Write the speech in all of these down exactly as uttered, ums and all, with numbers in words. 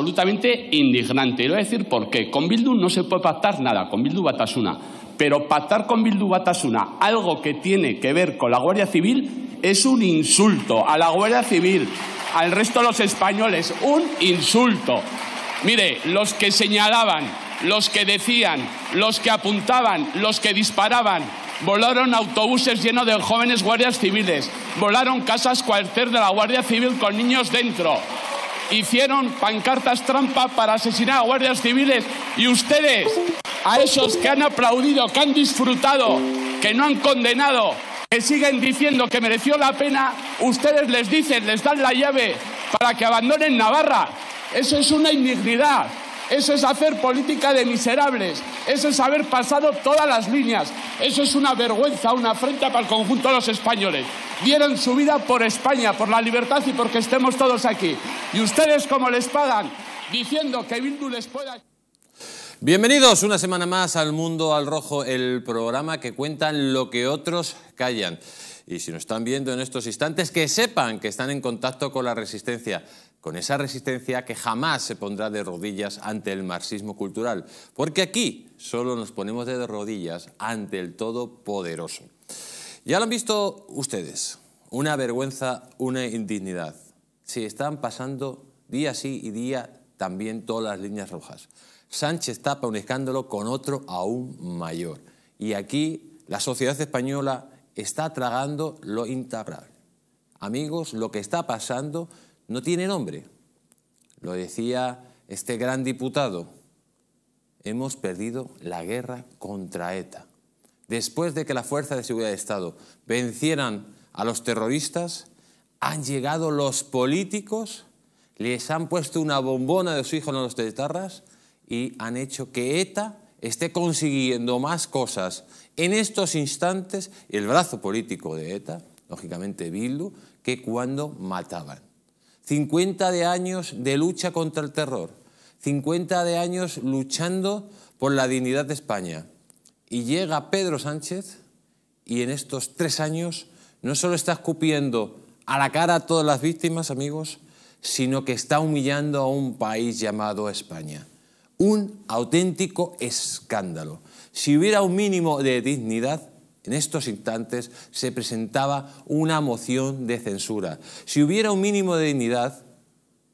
absolutamente indignante. Y voy a decir por qué. Con Bildu no se puede pactar nada, con Bildu Batasuna. Pero pactar con Bildu Batasuna algo que tiene que ver con la Guardia Civil es un insulto a la Guardia Civil, al resto de los españoles, un insulto. Mire, los que señalaban, los que decían, los que apuntaban, los que disparaban, volaron autobuses llenos de jóvenes guardias civiles, volaron casas cuartel de la Guardia Civil con niños dentro, hicieron pancartas trampa para asesinar a guardias civiles, y ustedes, a esos que han aplaudido, que han disfrutado, que no han condenado, que siguen diciendo que mereció la pena, ustedes les dicen, les dan la llave para que abandonen Navarra. Eso es una indignidad. Eso es hacer política de miserables. Eso es haber pasado todas las líneas. Eso es una vergüenza, una afrenta para el conjunto de los españoles. Dieron su vida por España, por la libertad y porque estemos todos aquí. Y ustedes, como les pagan, diciendo que Bildu les pueda... Bienvenidos una semana más al Mundo al Rojo, el programa que cuenta lo que otros callan. Y si nos están viendo en estos instantes, que sepan que están en contacto con la resistencia. Con esa resistencia que jamás se pondrá de rodillas ante el marxismo cultural, porque aquí solo nos ponemos de rodillas ante el todopoderoso. Ya lo han visto ustedes, una vergüenza, una indignidad. Se están pasando día sí y día también todas las líneas rojas. Sánchez tapa un escándalo con otro aún mayor. Y aquí la sociedad española está tragando lo intapable. Amigos, lo que está pasando no tiene nombre. Lo decía este gran diputado. Hemos perdido la guerra contra ETA. Después de que las fuerzas de seguridad de Estado vencieran a los terroristas, han llegado los políticos, les han puesto una bombona de su hijo en los tetarras y han hecho que ETA esté consiguiendo más cosas en estos instantes, el brazo político de ETA, lógicamente Bildu, que cuando mataban. cincuenta de años de lucha contra el terror, cincuenta de años luchando por la dignidad de España. Y llega Pedro Sánchez y en estos tres años no solo está escupiendo a la cara a todas las víctimas, amigos, sino que está humillando a un país llamado España. Un auténtico escándalo. Si hubiera un mínimo de dignidad, en estos instantes se presentaba una moción de censura. Si hubiera un mínimo de dignidad,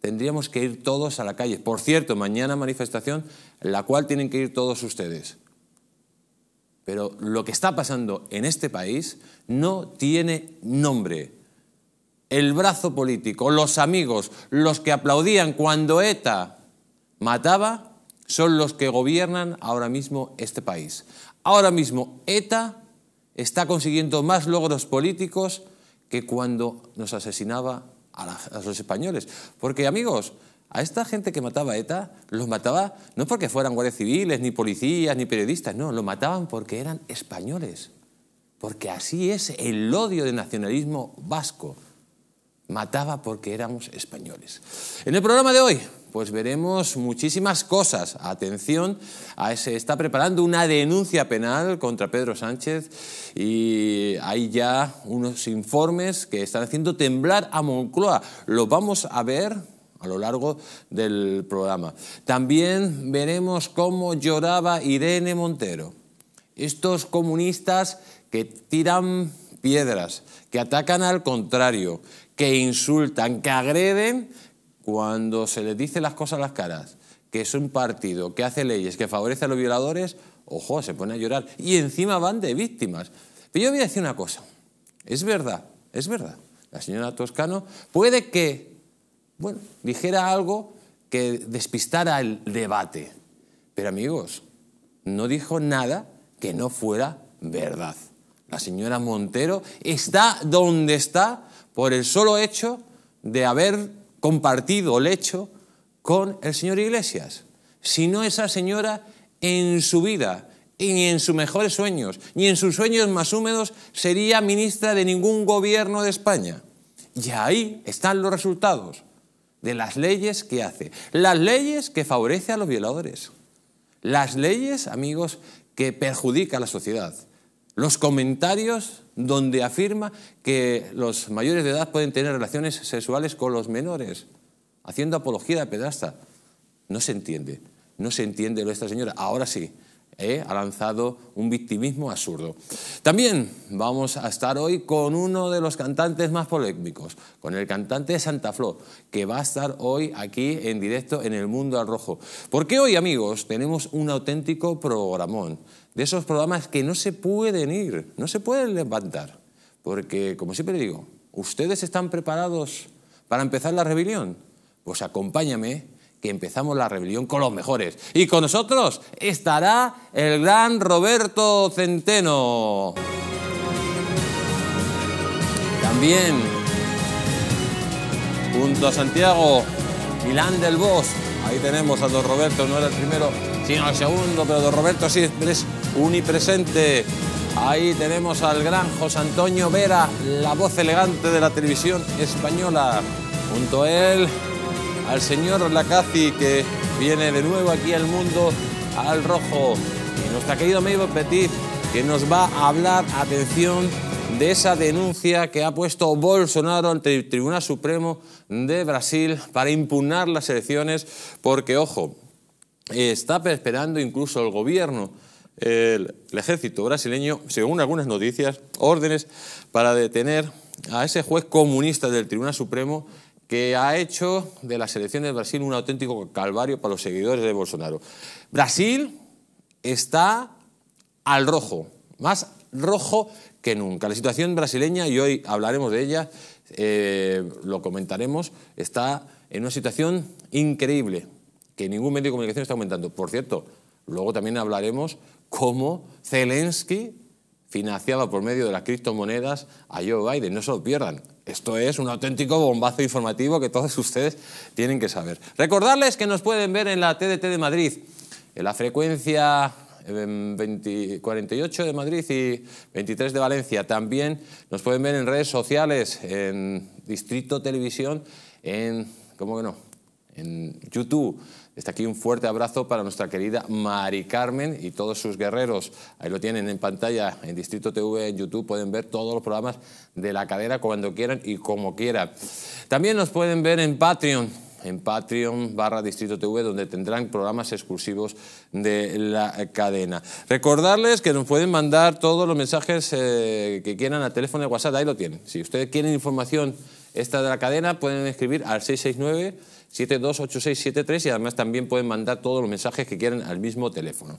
tendríamos que ir todos a la calle. Por cierto, mañana manifestación, la cual tienen que ir todos ustedes. Pero lo que está pasando en este país no tiene nombre. El brazo político, los amigos, los que aplaudían cuando ETA mataba, son los que gobiernan ahora mismo este país. Ahora mismo ETA está consiguiendo más logros políticos que cuando nos asesinaba a, la, a los españoles. Porque, amigos, a esta gente que mataba a ETA, los mataba no porque fueran guardias civiles, ni policías, ni periodistas, no, los mataban porque eran españoles. Porque así es el odio del nacionalismo vasco. Mataba porque éramos españoles. En el programa de hoy, pues veremos muchísimas cosas. Atención, se está preparando una denuncia penal contra Pedro Sánchez y hay ya unos informes que están haciendo temblar a Moncloa. Los vamos a ver a lo largo del programa. También veremos cómo lloraba Irene Montero. Estos comunistas que tiran piedras, que atacan al contrario, que insultan, que agreden cuando se les dice las cosas a las caras, que es un partido que hace leyes, que favorece a los violadores, ojo, se pone a llorar y encima van de víctimas. Pero yo voy a decir una cosa, es verdad, es verdad, la señora Toscano puede que, bueno, dijera algo que despistara el debate, pero amigos, no dijo nada que no fuera verdad. La señora Montero está donde está por el solo hecho de haber compartido el hecho con el señor Iglesias. Si no, esa señora en su vida, ni en sus mejores sueños, ni en sus sueños más húmedos, sería ministra de ningún gobierno de España. Y ahí están los resultados de las leyes que hace. Las leyes que favorece a los violadores. Las leyes, amigos, que perjudica a la sociedad. Los comentarios donde afirma que los mayores de edad pueden tener relaciones sexuales con los menores, haciendo apología de pedrasta. No se entiende, no se entiende lo de esta señora. Ahora sí, ¿eh? ha lanzado un victimismo absurdo. También vamos a estar hoy con uno de los cantantes más polémicos, con el cantante Santa Flo, que va a estar hoy aquí en directo en el Mundo al Rojo. Porque hoy, amigos, tenemos un auténtico programón, de esos programas que no se pueden ir, no se pueden levantar. Porque, como siempre digo, ¿ustedes están preparados para empezar la rebelión? Pues acompáñame, que empezamos la rebelión con los mejores. Y con nosotros estará el gran Roberto Centeno. También, junto a Santiago Milán del Bosch, ahí tenemos a don Roberto, no era el primero, sino el segundo, pero don Roberto sí es unipresente. Ahí tenemos al gran José Antonio Vera, la voz elegante de la televisión española. Junto a él, al señor Lacazi, que viene de nuevo aquí al Mundo al Rojo. Y nuestro querido amigo Petit, que nos va a hablar, atención, de esa denuncia que ha puesto Bolsonaro ante el Tribunal Supremo de Brasil para impugnar las elecciones, porque, ojo, está esperando incluso el gobierno, el, el ejército brasileño, según algunas noticias, órdenes para detener a ese juez comunista del Tribunal Supremo que ha hecho de las elecciones de Brasil un auténtico calvario para los seguidores de Bolsonaro. Brasil está al rojo, más rojo que nunca. La situación brasileña, y hoy hablaremos de ella, eh, lo comentaremos, está en una situación increíble, que ningún medio de comunicación está comentando. Por cierto, luego también hablaremos cómo Zelensky financiaba por medio de las criptomonedas a Joe Biden. No se lo pierdan. Esto es un auténtico bombazo informativo que todos ustedes tienen que saber. Recordarles que nos pueden ver en la T D T de Madrid, en la frecuencia veinte, cuarenta y ocho de Madrid y veintitrés de Valencia. También nos pueden ver en redes sociales, en Distrito Televisión, en, ¿cómo que no?, en YouTube. Está aquí un fuerte abrazo para nuestra querida Mari Carmen y todos sus guerreros. Ahí lo tienen en pantalla, en Distrito T V, en YouTube. Pueden ver todos los programas de La Cadera cuando quieran y como quieran. También nos pueden ver en Patreon, en Patreon barra Distrito T V, donde tendrán programas exclusivos de la cadena. Recordarles que nos pueden mandar todos los mensajes eh, que quieran al teléfono de WhatsApp. Ahí lo tienen. Si ustedes quieren información esta de la cadena, pueden escribir al seis seis nueve, siete dos ocho seis siete tres y además también pueden mandar todos los mensajes que quieran al mismo teléfono.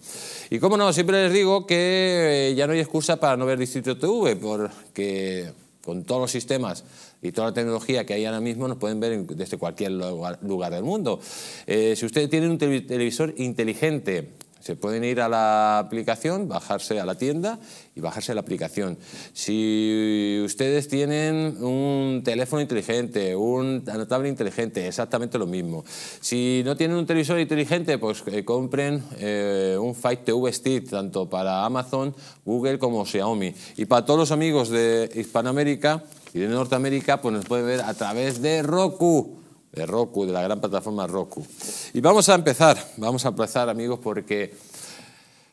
Y como no, siempre les digo que ya no hay excusa para no ver Distrito T V, porque con todos los sistemas y toda la tecnología que hay ahora mismo nos pueden ver desde cualquier lugar del mundo. Eh, si ustedes tienen un televisor inteligente, se pueden ir a la aplicación, bajarse a la tienda y bajarse la aplicación. Si ustedes tienen un teléfono inteligente, una tablet inteligente, exactamente lo mismo. Si no tienen un televisor inteligente, pues eh, compren eh, un Fire T V Stick, tanto para Amazon, Google como Xiaomi. Y para todos los amigos de Hispanoamérica y de Norteamérica, pues nos pueden ver a través de Roku. de Roku, de la gran plataforma Roku. Y vamos a empezar, vamos a empezar, amigos, porque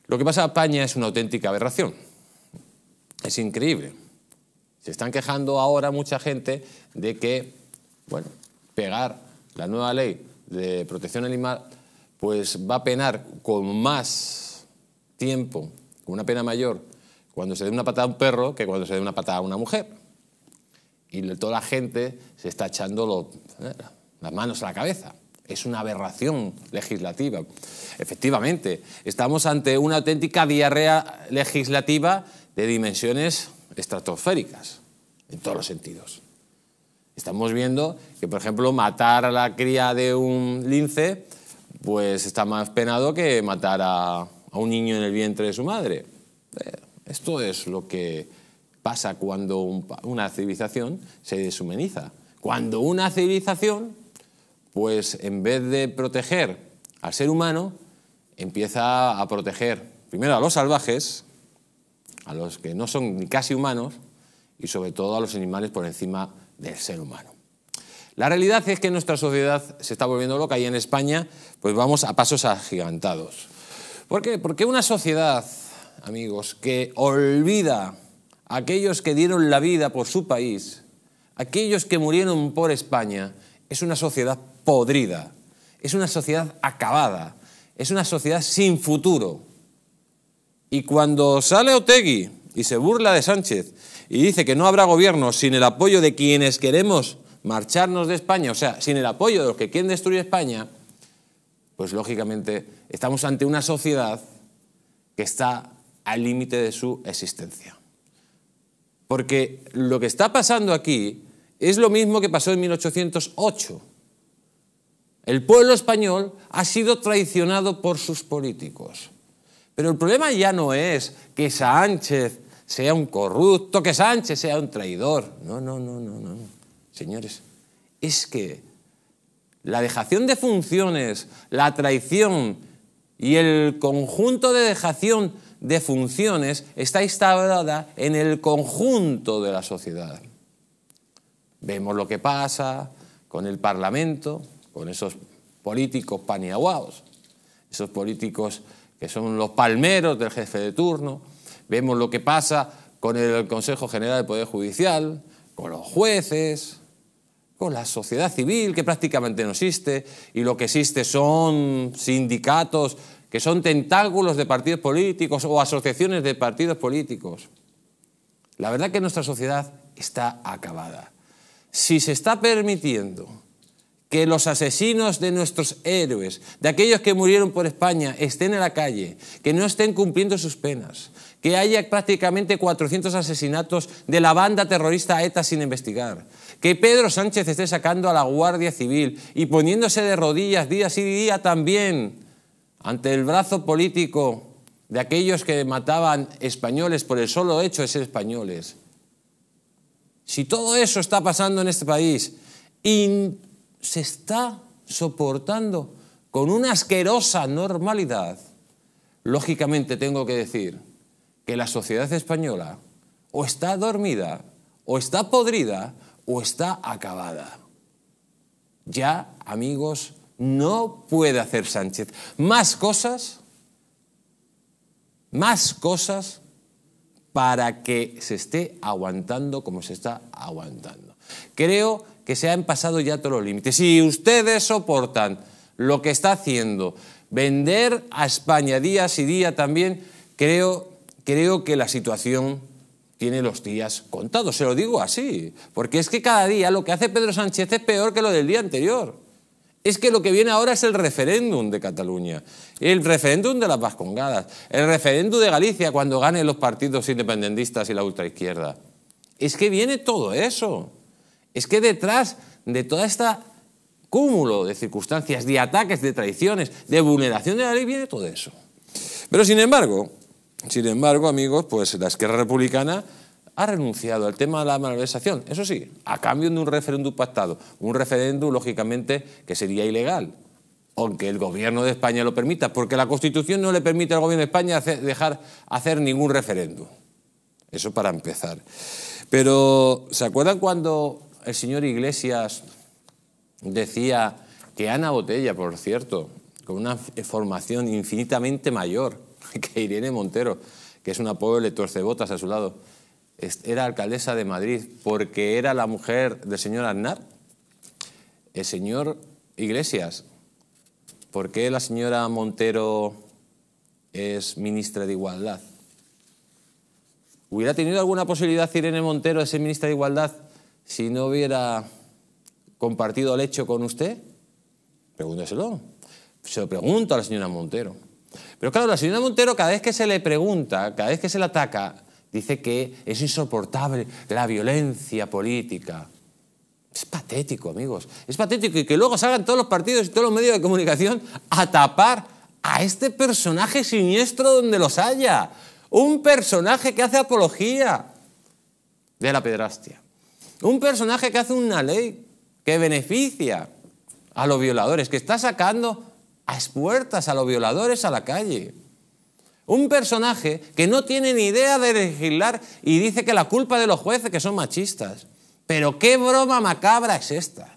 lo que pasa a España es una auténtica aberración. Es increíble. Se están quejando ahora mucha gente de que, bueno, pegar la nueva ley de protección animal, pues va a penar con más tiempo, con una pena mayor, cuando se dé una patada a un perro que cuando se dé una patada a una mujer. Y toda la gente se está echando los... ¿eh? las manos a la cabeza. Es una aberración legislativa. Efectivamente, estamos ante una auténtica diarrea legislativa de dimensiones estratosféricas, en todos los sentidos. Estamos viendo que, por ejemplo, matar a la cría de un lince, pues está más penado que matar a, a un niño en el vientre de su madre. Esto es lo que pasa cuando un, una civilización se deshumaniza. Cuando una civilización, pues en vez de proteger al ser humano, empieza a proteger primero a los salvajes, a los que no son ni casi humanos, y sobre todo a los animales por encima del ser humano. La realidad es que nuestra sociedad se está volviendo loca y en España pues vamos a pasos agigantados. ¿Por qué? Porque una sociedad, amigos, que olvida a aquellos que dieron la vida por su país, aquellos que murieron por España, es una sociedad podrida. es una sociedad acabada, es una sociedad sin futuro. Y cuando sale Otegui y se burla de Sánchez y dice que no habrá gobierno sin el apoyo de quienes queremos marcharnos de España, o sea, sin el apoyo de los que quieren destruir España, pues lógicamente estamos ante una sociedad que está al límite de su existencia. Porque lo que está pasando aquí es lo mismo que pasó en mil ochocientos ocho. El pueblo español ha sido traicionado por sus políticos. Pero el problema ya no es que Sánchez sea un corrupto, que Sánchez sea un traidor. No, no, no, no, no. Señores, es que la dejación de funciones, la traición y el conjunto de dejación de funciones está instaurada en el conjunto de la sociedad. Vemos lo que pasa con el Parlamento, con esos políticos paniaguados, esos políticos que son los palmeros del jefe de turno. Vemos lo que pasa con el Consejo General del Poder Judicial, con los jueces, con la sociedad civil, que prácticamente no existe, y lo que existe son sindicatos que son tentáculos de partidos políticos o asociaciones de partidos políticos. La verdad que nuestra sociedad está acabada. Si se está permitiendo que los asesinos de nuestros héroes, de aquellos que murieron por España, estén en la calle, que no estén cumpliendo sus penas, que haya prácticamente cuatrocientos asesinatos de la banda terrorista ETA sin investigar, que Pedro Sánchez esté sacando a la Guardia Civil y poniéndose de rodillas día sí día también ante el brazo político de aquellos que mataban españoles por el solo hecho de ser españoles. Si todo eso está pasando en este país y se está soportando con una asquerosa normalidad, lógicamente tengo que decir que la sociedad española o está dormida, o está podrida, o está acabada. Ya, amigos, no puede hacer Sánchez más cosas, más cosas para que se esté aguantando como se está aguantando. Creo que que se han pasado ya todos los límites. Si ustedes soportan lo que está haciendo, vender a España día sí día también, creo, creo que la situación tiene los días contados, se lo digo así, porque es que cada día lo que hace Pedro Sánchez es peor que lo del día anterior. Es que lo que viene ahora es el referéndum de Cataluña, el referéndum de las Vascongadas, el referéndum de Galicia cuando ganen los partidos independentistas y la ultraizquierda. Es que viene todo eso. Es que detrás de todo este cúmulo de circunstancias, de ataques, de traiciones, de vulneración de la ley, viene todo eso. Pero sin embargo, sin embargo, amigos, pues la izquierda republicana ha renunciado al tema de la malversación. Eso sí, a cambio de un referéndum pactado. Un referéndum, lógicamente, que sería ilegal, aunque el gobierno de España lo permita, porque la Constitución no le permite al gobierno de España hacer, dejar hacer ningún referéndum. Eso para empezar. Pero, ¿se acuerdan cuando el señor Iglesias decía que Ana Botella, por cierto, con una formación infinitamente mayor que Irene Montero, que es una pobre torcebotas a su lado, era alcaldesa de Madrid porque era la mujer del señor Aznar? El señor Iglesias, ¿por qué la señora Montero es ministra de Igualdad? ¿Hubiera tenido alguna posibilidad Irene Montero de ser ministra de Igualdad si no hubiera compartido el hecho con usted? Pregúntaselo. Se lo pregunto a la señora Montero. Pero claro, la señora Montero, cada vez que se le pregunta, cada vez que se le ataca, dice que es insoportable la violencia política. Es patético, amigos. Es patético. Y que luego salgan todos los partidos y todos los medios de comunicación a tapar a este personaje siniestro donde los haya. Un personaje que hace apología de la pederastia. Un personaje que hace una ley que beneficia a los violadores, que está sacando a expuertas a los violadores a la calle. Un personaje que no tiene ni idea de legislar y dice que la culpa de los jueces que son machistas. Pero qué broma macabra es esta.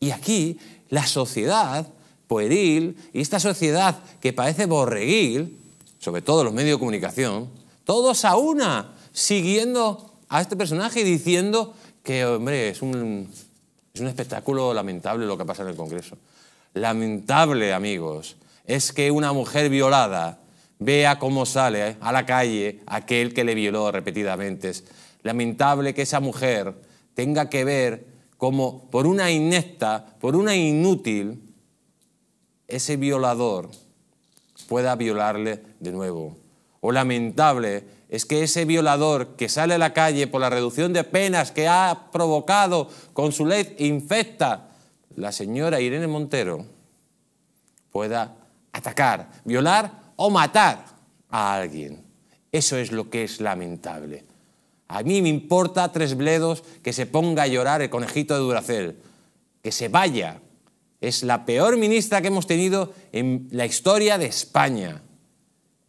Y aquí la sociedad pueril y esta sociedad que parece borreguil, sobre todo los medios de comunicación, todos a una, siguiendo a este personaje y diciendo que, hombre, es un, es un espectáculo lamentable lo que pasa en el Congreso. lamentable, amigos, es que una mujer violada vea cómo sale a la calle aquel que le violó repetidamente. Es lamentable que esa mujer tenga que ver cómo, por una inepta, por una inútil, ese violador pueda violarle de nuevo. O lamentable es que ese violador que sale a la calle por la reducción de penas que ha provocado con su ley infecta la señora Irene Montero pueda atacar, violar o matar a alguien. Eso es lo que es lamentable. A mí me importa tres bledos que se ponga a llorar el conejito de Duracell, que se vaya. Es la peor ministra que hemos tenido en la historia de España.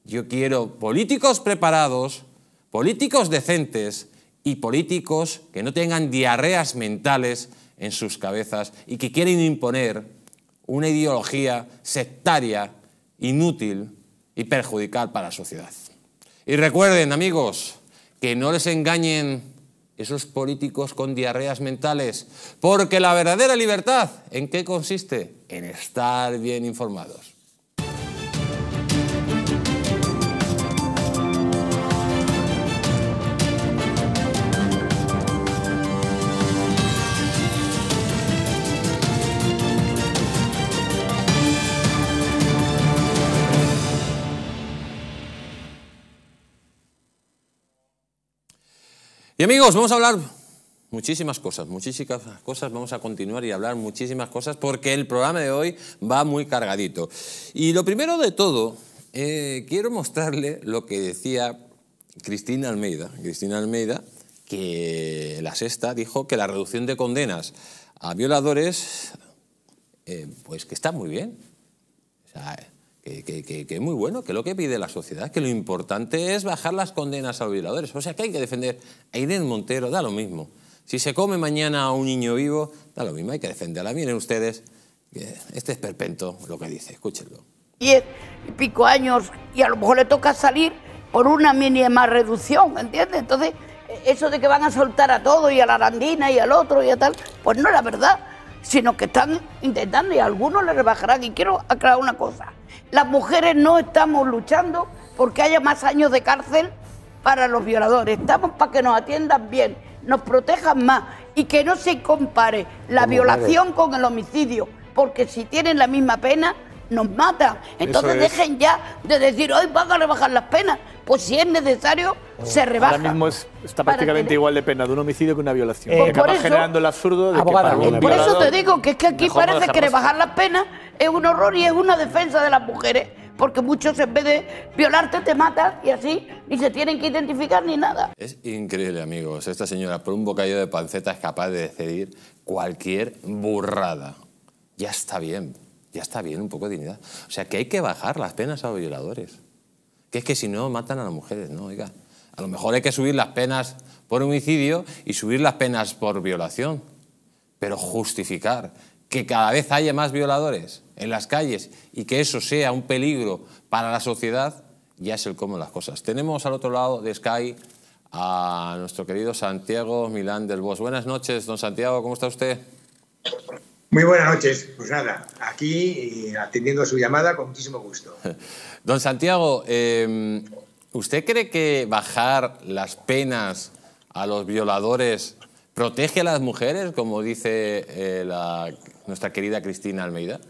Yo quiero políticos preparados, políticos decentes y políticos que no tengan diarreas mentales en sus cabezas y que quieren imponer una ideología sectaria, inútil y perjudicial para la sociedad. Y recuerden, amigos, que no les engañen esos políticos con diarreas mentales, porque la verdadera libertad, ¿en qué consiste? En estar bien informados. Y amigos, vamos a hablar muchísimas cosas, muchísimas cosas, vamos a continuar y hablar muchísimas cosas porque el programa de hoy va muy cargadito. Y lo primero de todo, eh, quiero mostrarle lo que decía Cristina Almeida. Cristina Almeida, que la Sexta dijo que la reducción de condenas a violadores, eh, pues que está muy bien. O sea, Que, que, que, que muy bueno, que lo que pide la sociedad, que lo importante es bajar las condenas a los violadores. O sea, que hay que defender a Irene Montero, da lo mismo. Si se come mañana a un niño vivo, da lo mismo, hay que defenderla. Miren ustedes, este es perpento lo que dice, escúchenlo. Diez y pico años y a lo mejor le toca salir por una mínima reducción, ¿entiendes? Entonces, eso de que van a soltar a todos y a la arandina y al otro y a tal, pues no es la verdad, sino que están intentando y a algunos le rebajarán. Y quiero aclarar una cosa. Las mujeres no estamos luchando porque haya más años de cárcel para los violadores. Estamos para que nos atiendan bien, nos protejan más y que no se compare la violación con el homicidio, porque si tienen la misma pena, nos matan. Entonces dejen ya de decir, hoy van a rebajar las penas. Pues si es necesario, se rebaja. Ahora mismo es, está prácticamente igual de pena de un homicidio que una violación. Eh, acaba eso, generando el absurdo de abogada, que para Por eso te digo que es que aquí parece que rebajar las penas es un horror y es una defensa de las mujeres, porque muchos en vez de violarte te matan y así ni se tienen que identificar ni nada. Es increíble, amigos. Esta señora por un bocadillo de panceta es capaz de decidir cualquier burrada. Ya está bien. Ya está bien, un poco de dignidad. O sea, que hay que bajar las penas a los violadores. Que es que si no, matan a las mujeres, ¿no? Oiga, a lo mejor hay que subir las penas por homicidio y subir las penas por violación. Pero justificar que cada vez haya más violadores en las calles y que eso sea un peligro para la sociedad, ya es el cómo de las cosas. Tenemos al otro lado de Sky a nuestro querido Santiago Milán del Bosch. Buenas noches, don Santiago, ¿cómo está usted? Muy buenas noches, pues nada, aquí atendiendo a su llamada con muchísimo gusto. Don Santiago, eh, ¿usted cree que bajar las penas a los violadores protege a las mujeres, como dice eh, la, nuestra querida Cristina Almeida?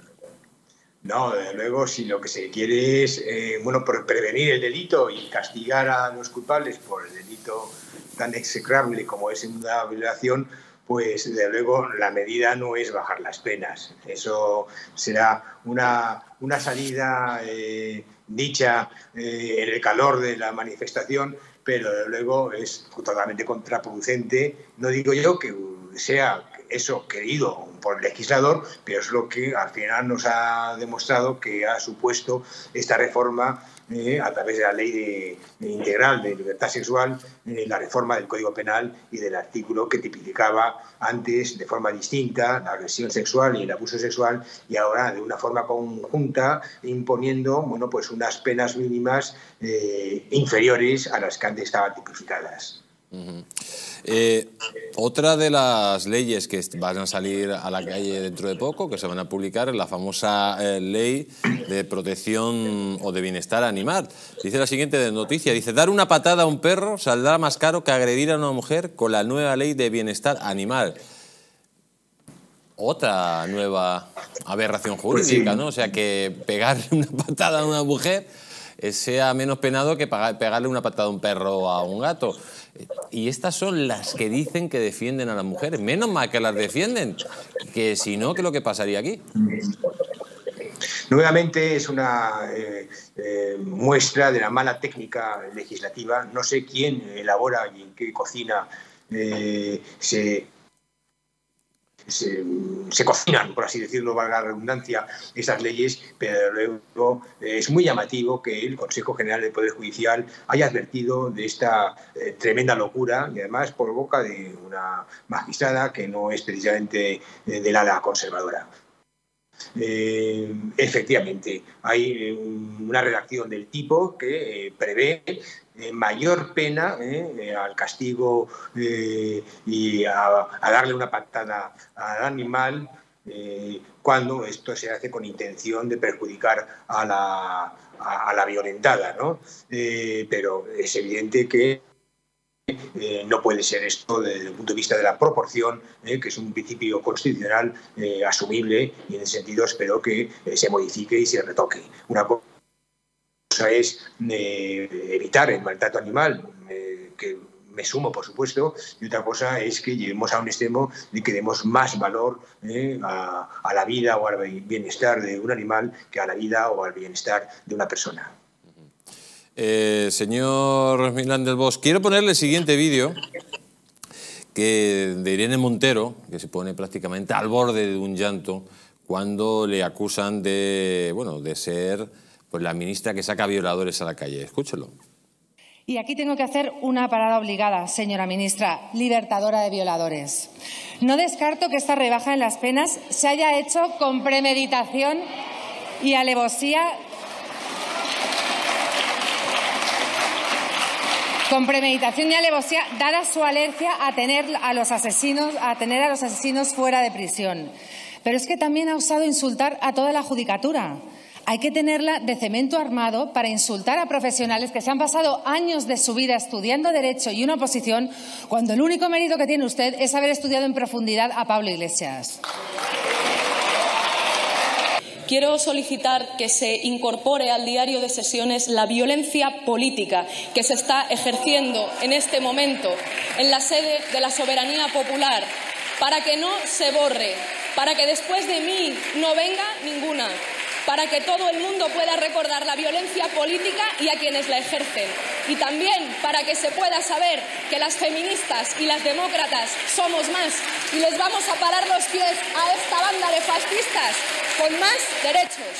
No, desde luego, si lo que se quiere es eh, bueno, prevenir el delito y castigar a los culpables por el delito tan execrable como es una violación, pues desde luego la medida no es bajar las penas. Eso será una, una salida eh, dicha eh, en el calor de la manifestación, pero desde luego es totalmente contraproducente. No digo yo que sea eso querido por el legislador, pero es lo que al final nos ha demostrado que ha supuesto esta reforma Eh, a través de la ley de, de integral de libertad sexual, eh, la reforma del Código Penal y del artículo que tipificaba antes de forma distinta la agresión sexual y el abuso sexual y ahora de una forma conjunta imponiendo bueno, pues unas penas mínimas eh, inferiores a las que antes estaban tipificadas. Uh-huh. eh, otra de las leyes que van a salir a la calle dentro de poco, que se van a publicar, es la famosa eh, ley de protección o de bienestar animal. Dice la siguiente noticia, dice: dar una patada a un perro saldrá más caro que agredir a una mujer con la nueva ley de bienestar animal. Otra nueva aberración jurídica, pues sí, ¿no? O sea, que pegarle una patada a una mujer sea menos penado que pegarle una patada a un perro, a un gato. Y estas son las que dicen que defienden a las mujeres. Menos mal que las defienden, que si no, ¿qué es lo que pasaría aquí? Nuevamente es una eh, eh, muestra de la mala técnica legislativa. No sé quién elabora y en qué cocina eh, se... Se, se cocinan, por así decirlo, valga la redundancia, esas leyes, pero luego es muy llamativo que el Consejo General del Poder Judicial haya advertido de esta eh, tremenda locura, y además por boca de una magistrada que no es precisamente eh, del ala conservadora. Eh, efectivamente, hay una redacción del tipo que eh, prevé eh, mayor pena eh, al castigo eh, y a, a darle una patada al animal eh, cuando esto se hace con intención de perjudicar a la, a, a la violentada, ¿no? Eh, pero es evidente que Eh, no puede ser esto desde el punto de vista de la proporción, eh, que es un principio constitucional eh, asumible, y en ese sentido espero que eh, se modifique y se retoque. Una cosa es eh, evitar el maltrato animal, eh, que me sumo, por supuesto, y otra cosa es que lleguemos a un extremo de que demos más valor eh, a, a la vida o al bienestar de un animal que a la vida o al bienestar de una persona. Eh, señor Milán del Bosch, quiero ponerle el siguiente vídeo que de Irene Montero, que se pone prácticamente al borde de un llanto cuando le acusan de, bueno, de ser pues, la ministra que saca violadores a la calle. Escúchelo. Y aquí tengo que hacer una parada obligada, señora ministra, libertadora de violadores. No descarto que esta rebaja en las penas se haya hecho con premeditación y alevosía. Con premeditación y alevosía, dada su alergia a tener a los asesinos, a tener a los asesinos fuera de prisión. Pero es que también ha osado insultar a toda la judicatura. Hay que tenerla de cemento armado para insultar a profesionales que se han pasado años de su vida estudiando Derecho y una oposición, cuando el único mérito que tiene usted es haber estudiado en profundidad a Pablo Iglesias. Quiero solicitar que se incorpore al diario de sesiones la violencia política que se está ejerciendo en este momento en la sede de la soberanía popular, para que no se borre, para que después de mí no venga ninguna, para que todo el mundo pueda recordar la violencia política y a quienes la ejercen. Y también para que se pueda saber que las feministas y las demócratas somos más y les vamos a parar los pies a esta banda de fascistas con más derechos.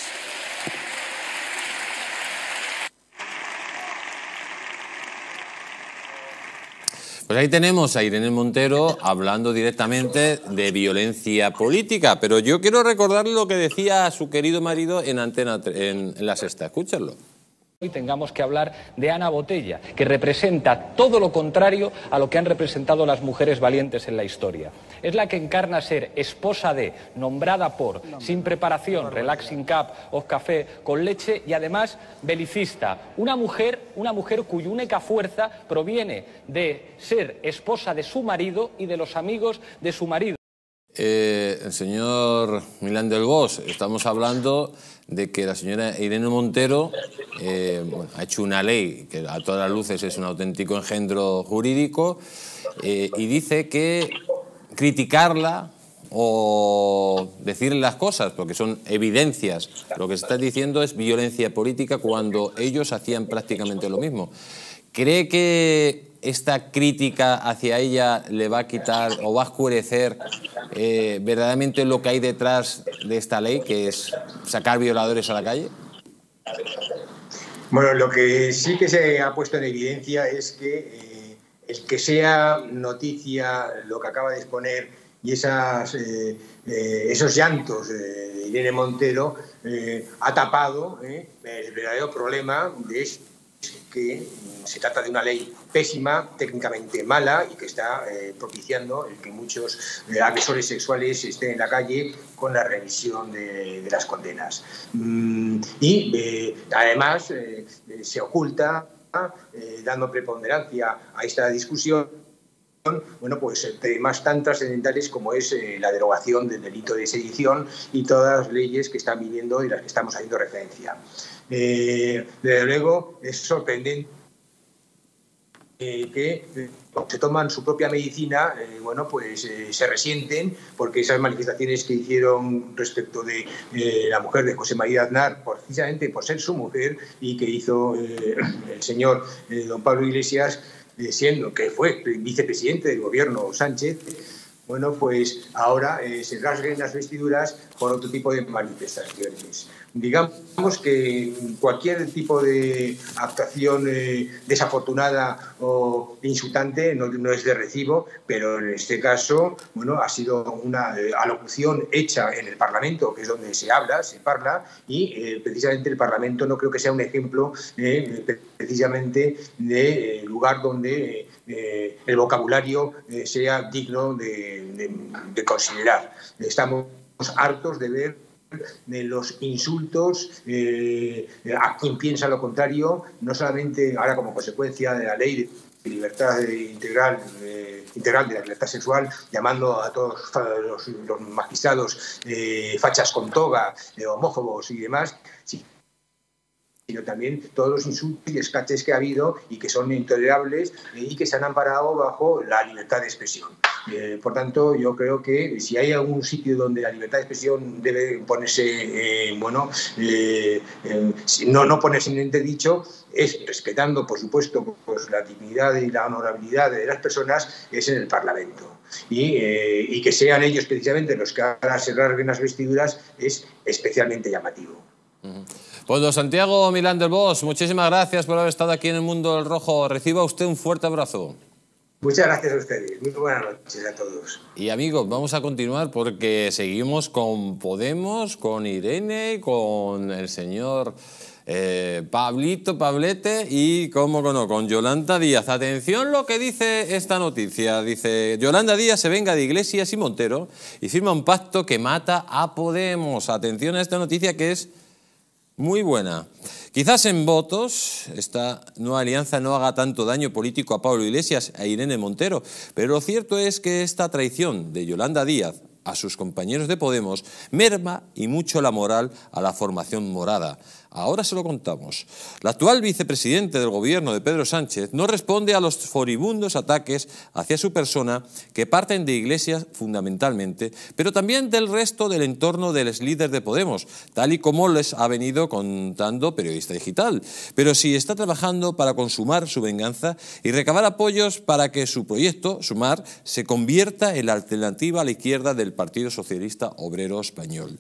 Pues ahí tenemos a Irene Montero hablando directamente de violencia política. Pero yo quiero recordar lo que decía su querido marido en Antena en, en La Sexta. Escúchalo. Hoy tengamos que hablar de Ana Botella, que representa todo lo contrario a lo que han representado las mujeres valientes en la historia. Es la que encarna ser esposa de, nombrada por, sin preparación, relaxing cup o café con leche, y además belicista. Una mujer, una mujer cuya única fuerza proviene de ser esposa de su marido y de los amigos de su marido. Eh, el señor Milán del Bosch, estamos hablando de que la señora Irene Montero eh, bueno, ha hecho una ley que a todas las luces es un auténtico engendro jurídico eh, y dice que criticarla o decir las cosas, porque son evidencias, lo que se está diciendo es violencia política cuando ellos hacían prácticamente lo mismo. ¿Cree que esta crítica hacia ella le va a quitar o va a oscurecer eh, verdaderamente lo que hay detrás de esta ley, que es sacar violadores a la calle? Bueno, lo que sí que se ha puesto en evidencia es que eh, el que sea noticia lo que acaba de exponer y esas, eh, eh, esos llantos de Irene Montero eh, ha tapado eh, el verdadero problema de esto. que se trata de una ley pésima, técnicamente mala, y que está eh, propiciando el que muchos agresores sexuales estén en la calle con la revisión de, de las condenas. Mm, y eh, además eh, se oculta, eh, dando preponderancia a esta discusión, bueno, pues temas tan trascendentales como es eh, la derogación del delito de sedición y todas las leyes que están viniendo y las que estamos haciendo referencia. Eh, desde luego es sorprendente eh, que eh, se toman su propia medicina, eh, bueno, pues eh, se resienten porque esas manifestaciones que hicieron respecto de eh, la mujer de José María Aznar, precisamente por ser su mujer, y que hizo eh, el señor eh, don Pablo Iglesias, siendo que fue vicepresidente del gobierno Sánchez, bueno, pues ahora eh, se rasguen las vestiduras por otro tipo de manifestaciones. Digamos que cualquier tipo de actuación eh, desafortunada o insultante no, no es de recibo, pero en este caso, bueno, ha sido una eh, alocución hecha en el Parlamento, que es donde se habla, se parla, y eh, precisamente el Parlamento no creo que sea un ejemplo eh, precisamente de eh, lugar donde eh, eh, el vocabulario eh, sea digno de De, de considerar. Estamos hartos de ver de los insultos eh, a quien piensa lo contrario, no solamente ahora como consecuencia de la ley de libertad integral, eh, integral de la libertad sexual, llamando a todos los, los magistrados eh, fachas con toga, eh, homófobos y demás, sí, sino también todos los insultos y escaches que ha habido y que son intolerables y que se han amparado bajo la libertad de expresión. Eh, por tanto, yo creo que si hay algún sitio donde la libertad de expresión debe ponerse, eh, bueno, eh, eh, no, no ponerse en entredicho, es respetando, por supuesto, pues, la dignidad y la honorabilidad de las personas, es en el Parlamento. Y, eh, y que sean ellos precisamente los que ahora se rasguen las vestiduras es especialmente llamativo. Uh-huh. Pues don Santiago Milán del Bosch, muchísimas gracias por haber estado aquí en el Mundo del Rojo. Reciba usted un fuerte abrazo. Muchas gracias a ustedes. Muy buenas noches a todos. Y amigos, vamos a continuar porque seguimos con Podemos, con Irene, con el señor eh, Pablito, Pablete y, cómo no, con Yolanda Díaz. Atención lo que dice esta noticia. Dice, Yolanda Díaz se venga de Iglesias y Montero y firma un pacto que mata a Podemos. Atención a esta noticia que es muy buena. Quizás en votos esta nueva alianza no haga tanto daño político a Pablo Iglesias e Irene Montero, pero lo cierto es que esta traición de Yolanda Díaz a sus compañeros de Podemos merma y mucho la moral a la formación morada. Ahora se lo contamos. La actual vicepresidente del gobierno de Pedro Sánchez no responde a los furibundos ataques hacia su persona que parten de Iglesias fundamentalmente, pero también del resto del entorno del exlíder de Podemos, tal y como les ha venido contando Periodista Digital. Pero sí está trabajando para consumar su venganza y recabar apoyos para que su proyecto, Sumar, se convierta en la alternativa a la izquierda del Partido Socialista Obrero Español.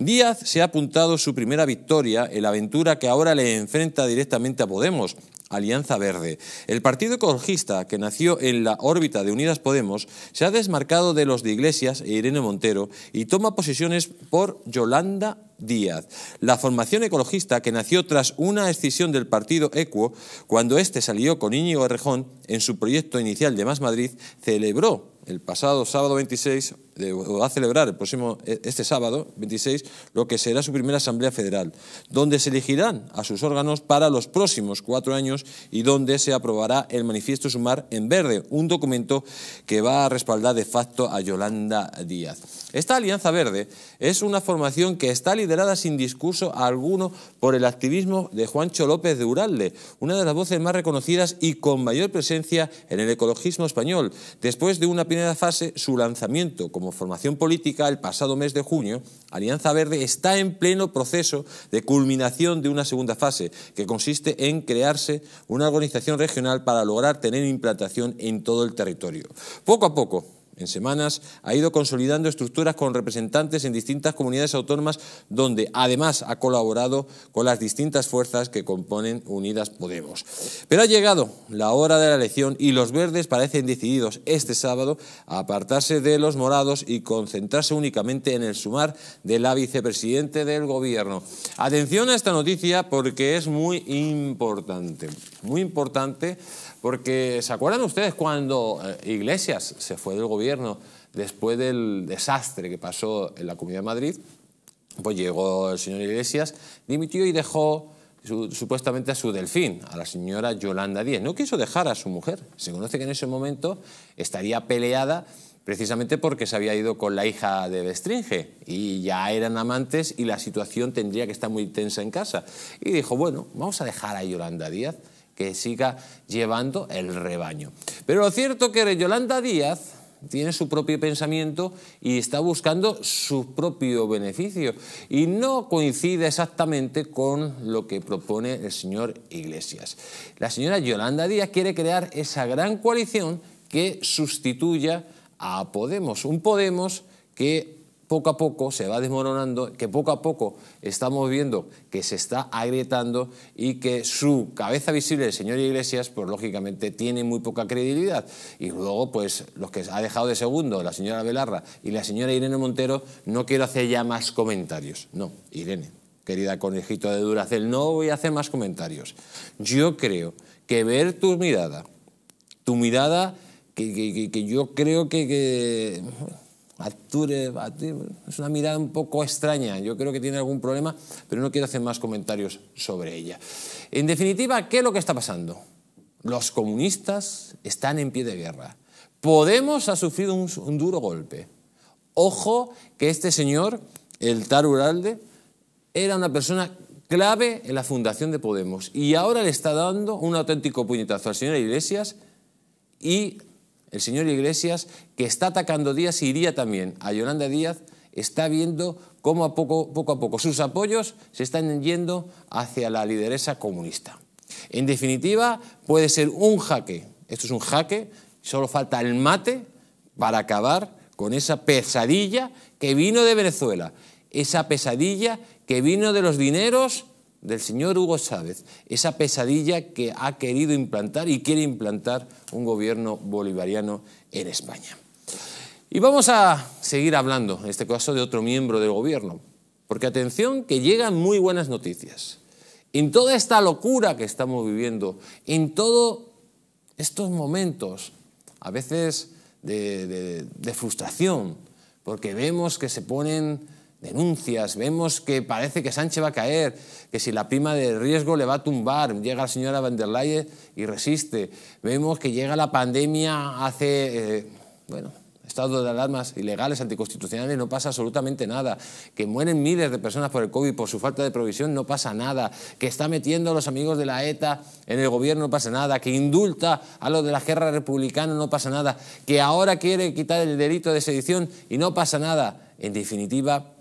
Díaz se ha apuntado su primera victoria en la aventura que ahora le enfrenta directamente a Podemos, Alianza Verde. El partido ecologista, que nació en la órbita de Unidas Podemos, se ha desmarcado de los de Iglesias e Irene Montero y toma posiciones por Yolanda Díaz. La formación ecologista, que nació tras una escisión del partido Equo, cuando este salió con Íñigo Errejón en su proyecto inicial de Más Madrid, celebró el pasado sábado veintiséis, eh, va a celebrar el próximo, este sábado veintiséis, lo que será su primera Asamblea Federal, donde se elegirán a sus órganos para los próximos cuatro años y donde se aprobará el manifiesto Sumar en Verde, un documento que va a respaldar de facto a Yolanda Díaz. Esta Alianza Verde es una formación que está liderada sin discurso alguno por el activismo de Juancho López de Uralde, una de las voces más reconocidas y con mayor presencia en el ecologismo español, después de una fase, su lanzamiento como formación política el pasado mes de junio. Alianza Verde está en pleno proceso de culminación de una segunda fase que consiste en crearse una organización regional para lograr tener implantación en todo el territorio. Poco a poco en semanas, ha ido consolidando estructuras con representantes en distintas comunidades autónomas, donde además ha colaborado con las distintas fuerzas que componen Unidas Podemos. Pero ha llegado la hora de la elección y los verdes parecen decididos este sábado a apartarse de los morados y concentrarse únicamente en el Sumar de la vicepresidente del Gobierno. Atención a esta noticia porque es muy importante, muy importante porque ¿se acuerdan ustedes cuando Iglesias se fue del Gobierno? Después del desastre que pasó en la Comunidad de Madrid, pues llegó el señor Iglesias, dimitió y dejó su, supuestamente a su delfín, a la señora Yolanda Díaz. No quiso dejar a su mujer. Se conoce que en ese momento estaría peleada precisamente porque se había ido con la hija de Bestringe y ya eran amantes y la situación tendría que estar muy tensa en casa. Y dijo, bueno, vamos a dejar a Yolanda Díaz que siga llevando el rebaño. Pero lo cierto que Yolanda Díaz tiene su propio pensamiento y está buscando su propio beneficio. Y no coincide exactamente con lo que propone el señor Iglesias. La señora Yolanda Díaz quiere crear esa gran coalición que sustituya a Podemos. Un Podemos que poco a poco se va desmoronando, que poco a poco estamos viendo que se está agrietando y que su cabeza visible, el señor Iglesias, pues lógicamente tiene muy poca credibilidad. Y luego, pues los que ha dejado de segundo, la señora Belarra y la señora Irene Montero, no quiero hacer ya más comentarios. No, Irene, querida conejito de Duracel, no voy a hacer más comentarios. Yo creo que ver tu mirada, tu mirada que, que, que, que yo creo que... que Actúe, actúe. Es una mirada un poco extraña, yo creo que tiene algún problema, pero no quiero hacer más comentarios sobre ella. En definitiva, ¿qué es lo que está pasando? Los comunistas están en pie de guerra. Podemos ha sufrido un, un duro golpe. Ojo que este señor, el tal Uralde, era una persona clave en la fundación de Podemos y ahora le está dando un auténtico puñetazo al señor Iglesias y... El señor Iglesias, que está atacando Díaz, iría también a Yolanda Díaz, está viendo cómo a poco, poco a poco sus apoyos se están yendo hacia la lideresa comunista. En definitiva, puede ser un jaque. Esto es un jaque, solo falta el mate para acabar con esa pesadilla que vino de Venezuela, esa pesadilla que vino de los dineros del señor Hugo Chávez, esa pesadilla que ha querido implantar y quiere implantar un gobierno bolivariano en España. Y vamos a seguir hablando, en este caso, de otro miembro del gobierno, porque atención que llegan muy buenas noticias. En toda esta locura que estamos viviendo, en todos estos momentos, a veces de, de, de frustración, porque vemos que se ponen denuncias, vemos que parece que Sánchez va a caer, que si la prima de riesgo le va a tumbar, llega la señora van der Leyen y resiste, vemos que llega la pandemia, hace, eh, bueno, estados de alarmas ilegales, anticonstitucionales, no pasa absolutamente nada, que mueren miles de personas por el COVID, por su falta de provisión, no pasa nada, que está metiendo a los amigos de la ETA en el gobierno, no pasa nada, que indulta a los de la guerra republicana, no pasa nada, que ahora quiere quitar el delito de sedición y no pasa nada. En definitiva,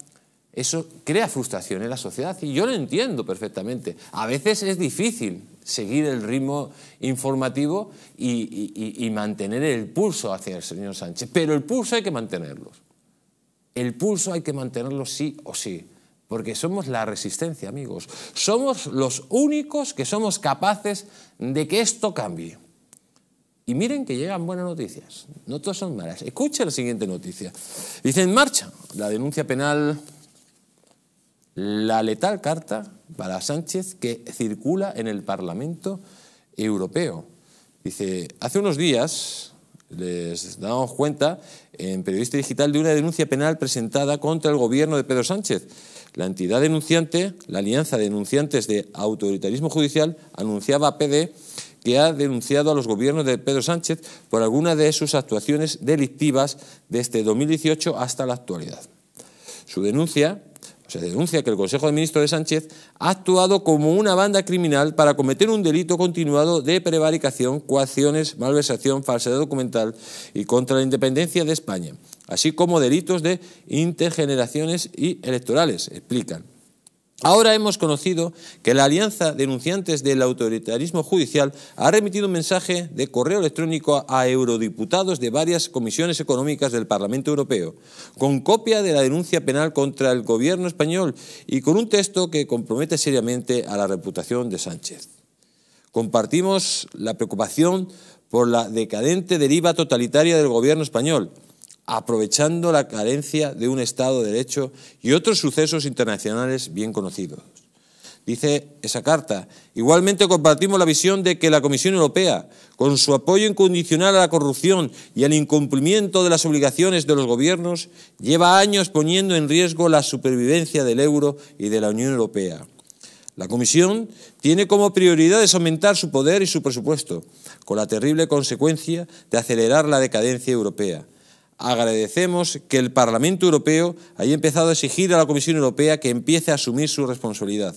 eso crea frustración en la sociedad y yo lo entiendo perfectamente. A veces es difícil seguir el ritmo informativo y, y, y mantener el pulso hacia el señor Sánchez, pero el pulso hay que mantenerlo. El pulso hay que mantenerlo sí o sí, porque somos la resistencia, amigos. Somos los únicos que somos capaces de que esto cambie. Y miren que llegan buenas noticias, no todas son malas. Escuchen la siguiente noticia. Dice, en marcha la denuncia penal, la letal carta para Sánchez que circula en el Parlamento Europeo. Dice, hace unos días les damos cuenta en Periodista Digital de una denuncia penal presentada contra el gobierno de Pedro Sánchez. La entidad denunciante, la Alianza de Denunciantes de Autoritarismo Judicial, anunciaba a P D que ha denunciado a los gobiernos de Pedro Sánchez por alguna de sus actuaciones delictivas desde dos mil dieciocho hasta la actualidad. Su denuncia... Se denuncia que el Consejo de Ministros de Sánchez ha actuado como una banda criminal para cometer un delito continuado de prevaricación, coacciones, malversación, falsedad documental y contra la independencia de España, así como delitos de intergeneraciones y electorales, explican. Ahora hemos conocido que la Alianza Denunciantes del Autoritarismo Judicial ha remitido un mensaje de correo electrónico a eurodiputados de varias comisiones económicas del Parlamento Europeo, con copia de la denuncia penal contra el gobierno español y con un texto que compromete seriamente a la reputación de Sánchez. Compartimos la preocupación por la decadente deriva totalitaria del gobierno español, aprovechando la carencia de un Estado de Derecho y otros sucesos internacionales bien conocidos. Dice esa carta, igualmente compartimos la visión de que la Comisión Europea, con su apoyo incondicional a la corrupción y al incumplimiento de las obligaciones de los gobiernos, lleva años poniendo en riesgo la supervivencia del euro y de la Unión Europea. La Comisión tiene como prioridades aumentar su poder y su presupuesto, con la terrible consecuencia de acelerar la decadencia europea. Agradecemos que el Parlamento Europeo haya empezado a exigir a la Comisión Europea que empiece a asumir su responsabilidad.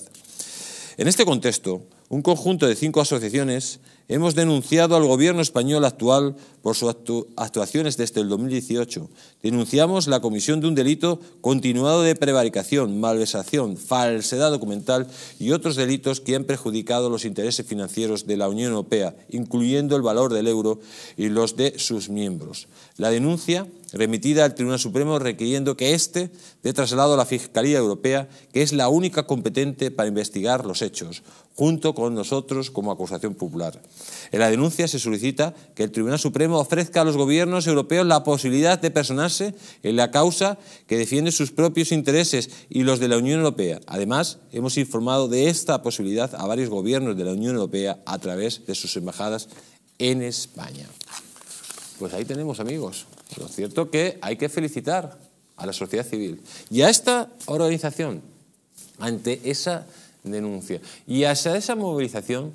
En este contexto, un conjunto de cinco asociaciones hemos denunciado al gobierno español actual por sus actu- actuaciones desde el dos mil dieciocho. Denunciamos la comisión de un delito continuado de prevaricación, malversación, falsedad documental y otros delitos que han perjudicado los intereses financieros de la Unión Europea, incluyendo el valor del euro y los de sus miembros. La denuncia remitida al Tribunal Supremo requiriendo que éste dé traslado a la Fiscalía Europea, que es la única competente para investigar los hechos, junto con nosotros como acusación popular. En la denuncia se solicita que el Tribunal Supremo ofrezca a los gobiernos europeos la posibilidad de personarse en la causa que defiende sus propios intereses y los de la Unión Europea. Además, hemos informado de esta posibilidad a varios gobiernos de la Unión Europea a través de sus embajadas en España. Pues ahí tenemos, amigos. Lo cierto que hay que felicitar a la sociedad civil y a esta organización ante esa denuncia y a esa movilización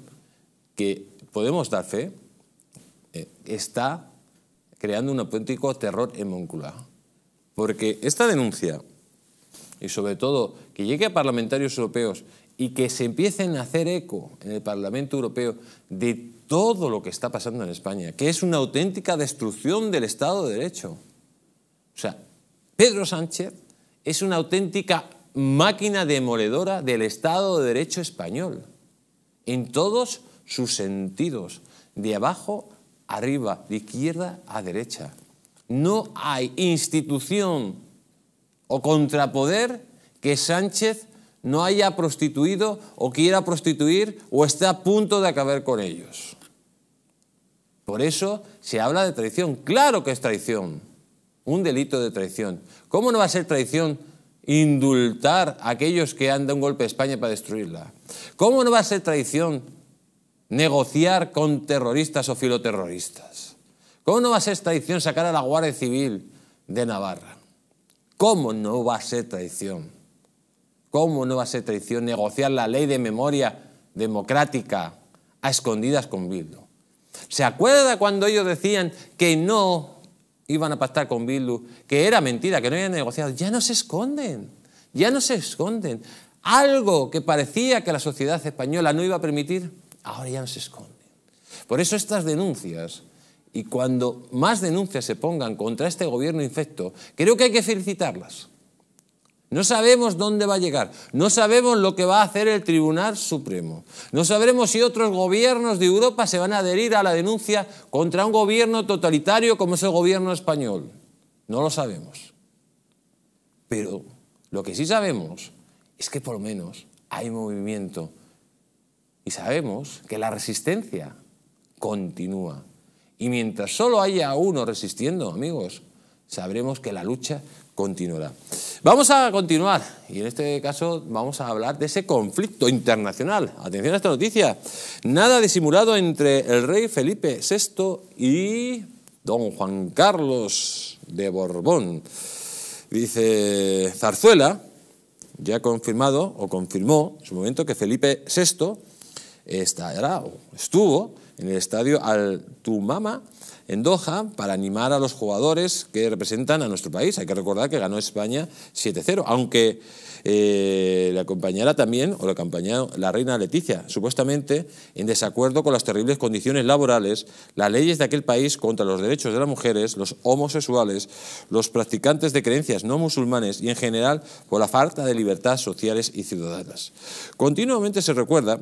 que podemos dar fe, eh, está creando un auténtico terror en Moncloa. Porque esta denuncia, y sobre todo que llegue a parlamentarios europeos y que se empiecen a hacer eco en el Parlamento Europeo de todo lo que está pasando en España, que es una auténtica destrucción del Estado de Derecho. O sea, Pedro Sánchez es una auténtica máquina demoledora del Estado de Derecho español, en todos sus sentidos, de abajo a arriba, de izquierda a derecha. No hay institución o contrapoder que Sánchez no haya prostituido o quiera prostituir o está a punto de acabar con ellos. Por eso se habla de traición. Claro que es traición, un delito de traición. ¿Cómo no va a ser traición indultar a aquellos que han dado un golpe a España para destruirla? ¿Cómo no va a ser traición negociar con terroristas o filoterroristas? ¿Cómo no va a ser traición sacar a la Guardia Civil de Navarra? ¿Cómo no va a ser traición? ¿Cómo no va a ser traición negociar la ley de memoria democrática a escondidas con Bildu? ¿Se acuerda cuando ellos decían que no iban a pactar con Bildu, que era mentira, que no habían negociado? Ya no se esconden, ya no se esconden. Algo que parecía que la sociedad española no iba a permitir, ahora ya no se esconden. Por eso estas denuncias, y cuando más denuncias se pongan contra este gobierno infecto, creo que hay que felicitarlas. No sabemos dónde va a llegar, no sabemos lo que va a hacer el Tribunal Supremo, no sabremos si otros gobiernos de Europa se van a adherir a la denuncia contra un gobierno totalitario como es el gobierno español. No lo sabemos. Pero lo que sí sabemos es que por lo menos hay movimiento y sabemos que la resistencia continúa. Y mientras solo haya uno resistiendo, amigos, sabremos que la lucha continuará. Vamos a continuar y en este caso vamos a hablar de ese conflicto internacional. Atención a esta noticia. Nada disimulado entre el rey Felipe sexto y don Juan Carlos de Borbón. Dice Zarzuela, ya confirmado o confirmó en su momento que Felipe sexto estará o estuvo en el estadio Altumama en Doha para animar a los jugadores que representan a nuestro país. Hay que recordar que ganó España siete cero, aunque eh, le acompañará también, o le acompañará la reina Leticia, supuestamente en desacuerdo con las terribles condiciones laborales, las leyes de aquel país contra los derechos de las mujeres, los homosexuales, los practicantes de creencias no musulmanes y en general por la falta de libertades sociales y ciudadanas. Continuamente se recuerda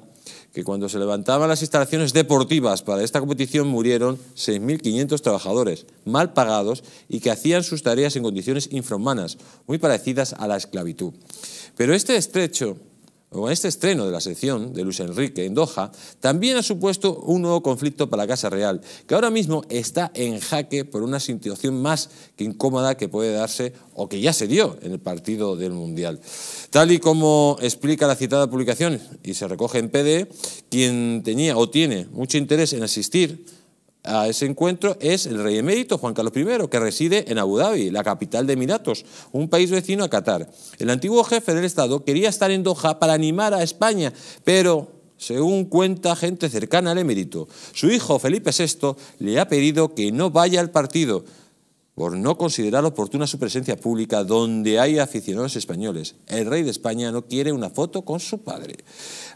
que cuando se levantaban las instalaciones deportivas para esta competición murieron seis mil quinientos trabajadores mal pagados y que hacían sus tareas en condiciones infrahumanas, muy parecidas a la esclavitud. Pero este estrecho, o este estreno de la sección de Luis Enrique en Doha, también ha supuesto un nuevo conflicto para la Casa Real, que ahora mismo está en jaque por una situación más que incómoda que puede darse o que ya se dio en el partido del Mundial. Tal y como explica la citada publicación y se recoge en P D E, quien tenía o tiene mucho interés en asistir a ese encuentro es el rey emérito Juan Carlos primero, que reside en Abu Dhabi, la capital de Emiratos, un país vecino a Qatar. El antiguo jefe del Estado quería estar en Doha para animar a España, pero, según cuenta gente cercana al emérito, su hijo Felipe sexto le ha pedido que no vaya al partido por no considerar oportuna su presencia pública donde hay aficionados españoles. El rey de España no quiere una foto con su padre.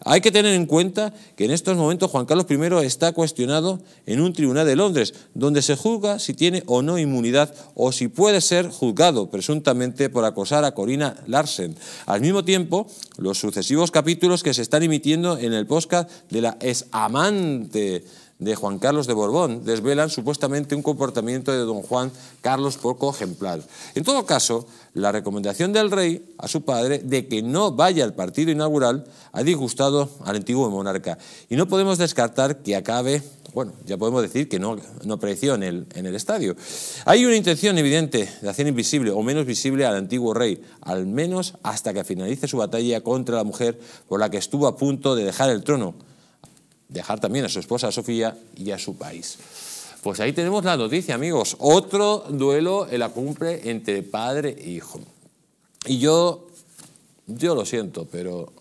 Hay que tener en cuenta que en estos momentos Juan Carlos primero está cuestionado en un tribunal de Londres, donde se juzga si tiene o no inmunidad o si puede ser juzgado presuntamente por acosar a Corina Larsen. Al mismo tiempo, los sucesivos capítulos que se están emitiendo en el podcast de la examante de Juan Carlos de Borbón desvelan supuestamente un comportamiento de don Juan Carlos poco ejemplar. En todo caso, la recomendación del rey a su padre de que no vaya al partido inaugural ha disgustado al antiguo monarca y no podemos descartar que acabe, bueno, ya podemos decir que no, no apareció en el, en el estadio. Hay una intención evidente de hacer invisible o menos visible al antiguo rey, al menos hasta que finalice su batalla contra la mujer por la que estuvo a punto de dejar el trono, dejar también a su esposa Sofía y a su país. Pues ahí tenemos la noticia, amigos. Otro duelo en la cumbre entre padre e hijo. Y yo, yo lo siento, pero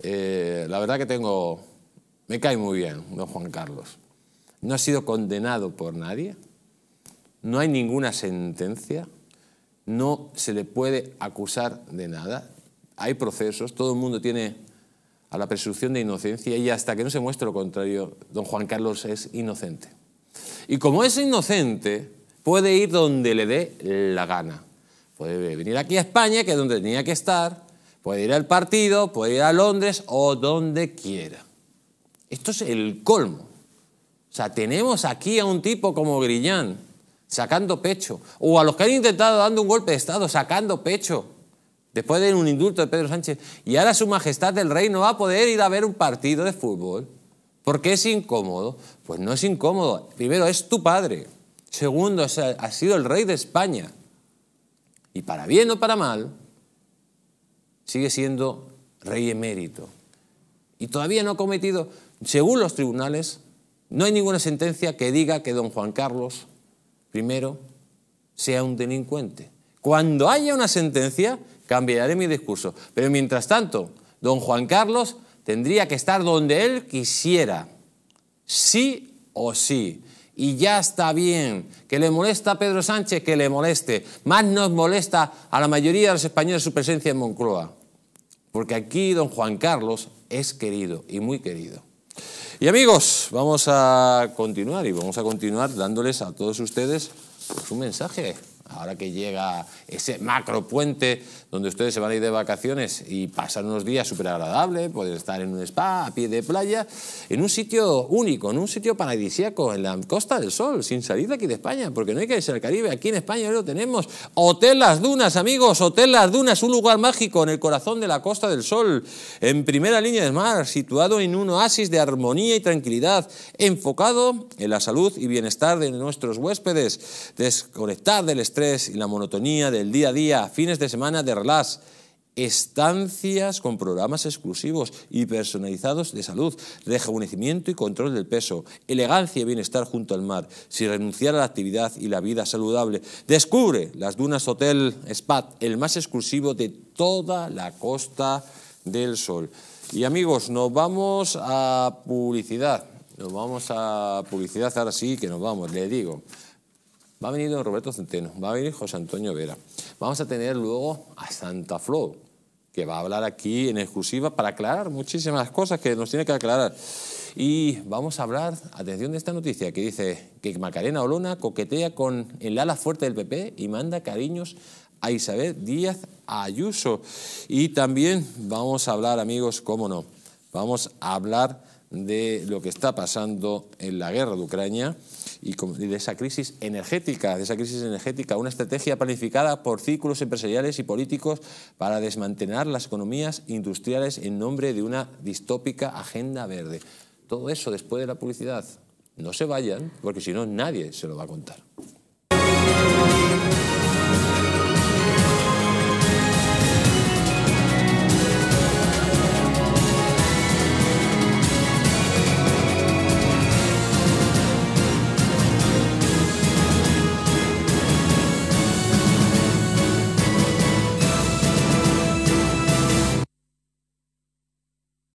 eh, la verdad que tengo, me cae muy bien don Juan Carlos. No ha sido condenado por nadie, no hay ninguna sentencia, no se le puede acusar de nada, hay procesos, todo el mundo tiene a la presunción de inocencia y hasta que no se muestre lo contrario, don Juan Carlos es inocente. Y como es inocente, puede ir donde le dé la gana. Puede venir aquí a España, que es donde tenía que estar, puede ir al partido, puede ir a Londres o donde quiera. Esto es el colmo. O sea, tenemos aquí a un tipo como Griñán, sacando pecho, o a los que han intentado dando un golpe de Estado, sacando pecho, después de un indulto de Pedro Sánchez, y ahora su majestad del rey no va a poder ir a ver un partido de fútbol, porque es incómodo. Pues no es incómodo, primero es tu padre, segundo o sea, ha sido el rey de España, y para bien o para mal, sigue siendo rey emérito, y todavía no ha cometido, según los tribunales, no hay ninguna sentencia que diga que don Juan Carlos primero sea un delincuente. Cuando haya una sentencia, cambiaré mi discurso. Pero mientras tanto, don Juan Carlos tendría que estar donde él quisiera, sí o sí. Y ya está bien, que le molesta a Pedro Sánchez, que le moleste. Más nos molesta a la mayoría de los españoles su presencia en Moncloa. Porque aquí don Juan Carlos es querido y muy querido. Y amigos, vamos a continuar y vamos a continuar dándoles a todos ustedes pues, un mensaje. Ahora que llega ese macro puente donde ustedes se van a ir de vacaciones y pasar unos días súper agradables, pueden estar en un spa, a pie de playa, en un sitio único, en un sitio paradisíaco, en la Costa del Sol, sin salir de aquí de España, porque no hay que irse al Caribe, aquí en España lo tenemos. Hotel Las Dunas, amigos, Hotel Las Dunas, un lugar mágico en el corazón de la Costa del Sol, en primera línea de mar, situado en un oasis de armonía y tranquilidad, enfocado en la salud y bienestar de nuestros huéspedes, desconectar del estrés y la monotonía del día a día, fines de semana de relax, estancias con programas exclusivos y personalizados de salud, rejuvenecimiento y control del peso, elegancia y bienestar junto al mar, sin renunciar a la actividad y la vida saludable. Descubre Las Dunas Hotel Spa, el más exclusivo de toda la Costa del Sol. Y amigos, nos vamos a publicidad. Nos vamos a publicidad, ahora sí que nos vamos, le digo. Va a venir don Roberto Centeno, va a venir José Antonio Vera. Vamos a tener luego a Santa Flo, que va a hablar aquí en exclusiva para aclarar muchísimas cosas que nos tiene que aclarar. Y vamos a hablar, atención de esta noticia, que dice que Macarena Olona coquetea con el ala fuerte del P P y manda cariños a Isabel Díaz Ayuso. Y también vamos a hablar, amigos, cómo no, vamos a hablar de lo que está pasando en la guerra de Ucrania y de esa crisis energética, de esa crisis energética, una estrategia planificada por círculos empresariales y políticos para desmantelar las economías industriales en nombre de una distópica agenda verde. Todo eso después de la publicidad. No se vayan, porque si no nadie se lo va a contar.